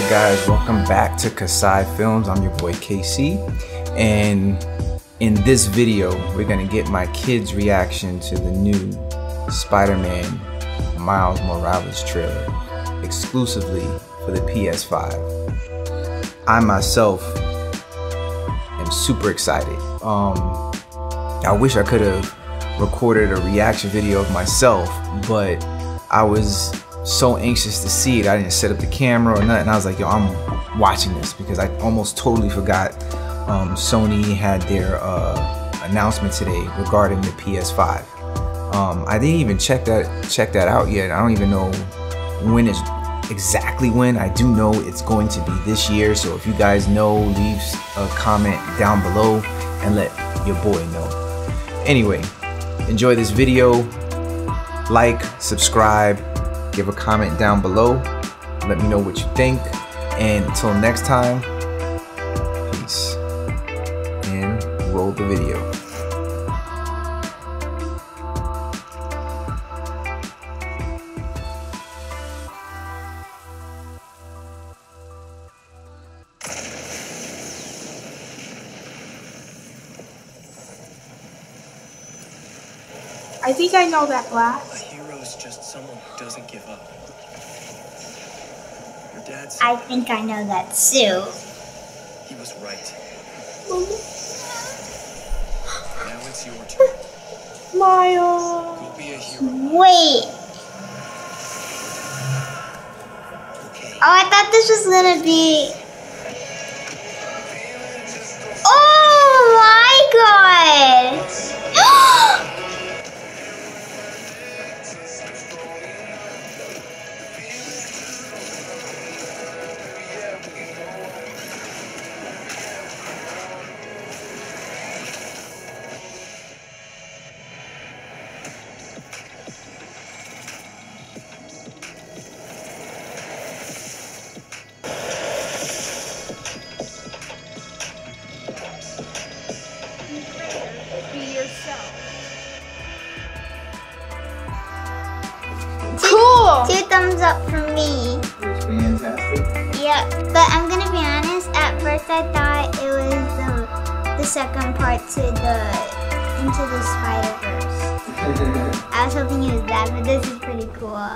Hi guys, welcome back to Kasai Films. I'm your boy KC, and in this video we're gonna get my kids' reaction to the new Spider-Man Miles Morales trailer exclusively for the PS5. I myself am super excited. I wish I could have recorded a reaction video of myself, but I was so anxious to see it. I didn't set up the camera or nothing. I was like, yo, I'm watching this, because I almost totally forgot Sony had their announcement today regarding the PS5. I didn't even check that out yet. I don't even know when it's exactly when. I do know it's going to be this year, so if you guys know, leave a comment down below and let your boy know. Anyway, enjoy this video. Like, subscribe, give a comment down below, let me know what you think, and until next time, peace, and roll the video. I think I know that glass. It's just someone who doesn't give up. Your dad said, I think I know that too. He was right. Now it's your turn. Miles. You'll be a hero. Wait. Okay. Oh, I thought this was gonna be. Oh my god. Two thumbs up for me. It's fantastic. Yeah, but I'm gonna be honest, at first I thought it was the second part to the Into the Spider-Verse. I was hoping it was that, but this is pretty cool.